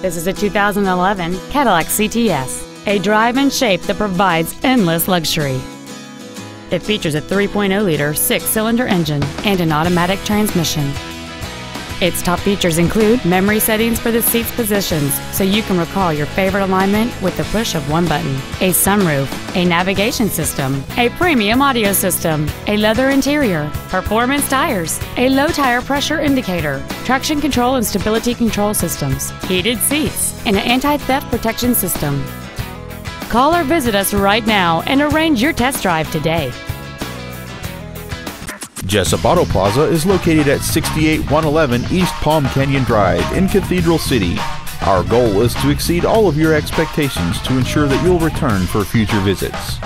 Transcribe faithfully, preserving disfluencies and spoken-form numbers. This is a two thousand eleven Cadillac C T S, a drive-in shape that provides endless luxury. It features a three point oh liter six-cylinder engine and an automatic transmission. Its top features include memory settings for the seat's positions, so you can recall your favorite alignment with the push of one button, a sunroof, a navigation system, a premium audio system, a leather interior, performance tires, a low tire pressure indicator, traction control and stability control systems, heated seats, and an anti-theft protection system. Call or visit us right now and arrange your test drive today. Jessup Auto Plaza is located at sixty-eight one eleven East Palm Canyon Drive in Cathedral City. Our goal is to exceed all of your expectations to ensure that you'll return for future visits.